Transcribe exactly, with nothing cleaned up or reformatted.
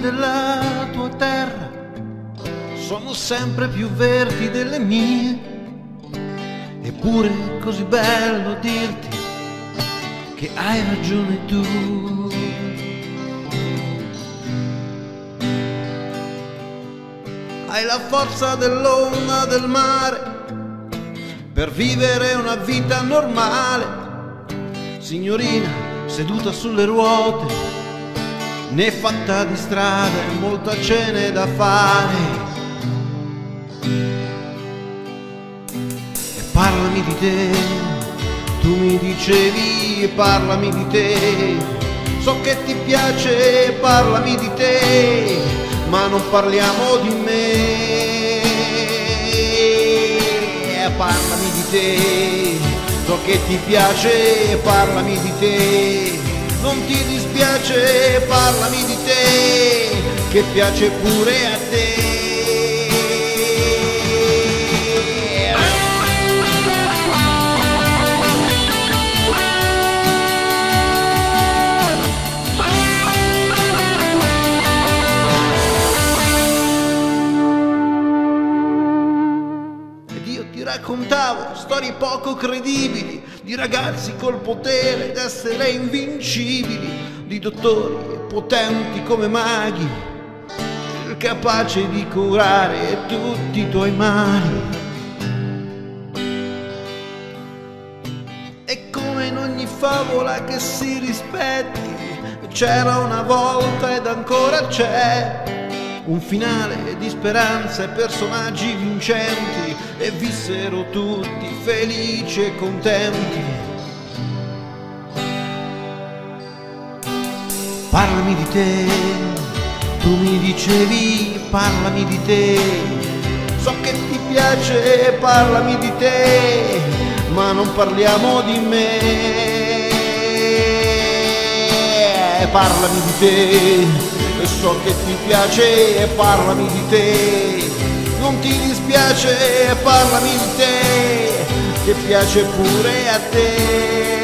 della tua terra sono sempre più verdi delle mie, eppure è così bello dirti che hai ragione tu. Hai la forza dell'onda del mare per vivere una vita normale, signorina seduta sulle ruote, né fatta di strada e molta cena da fare. E parlami di te, tu mi dicevi, parlami di te, so che ti piace, parlami di te, ma non parliamo di me. E parlami di te, so che ti piace, parlami di te, non ti dispiace, parlami di te, che piace pure a te. Raccontavo storie poco credibili di ragazzi col potere d'essere invincibili, di dottori potenti come maghi, capaci di curare tutti i tuoi mali. E come in ogni favola che si rispetti, c'era una volta ed ancora c'è un finale di speranza e personaggi vincenti, e vissero tutti felici e contenti. Parlami di te, tu mi dicevi, parlami di te, so che ti piace, parlami di te, ma non parliamo di me. Parlami di te, so che ti piace, parlami di te, non ti dispiace, parlami di te, che piace pure a te.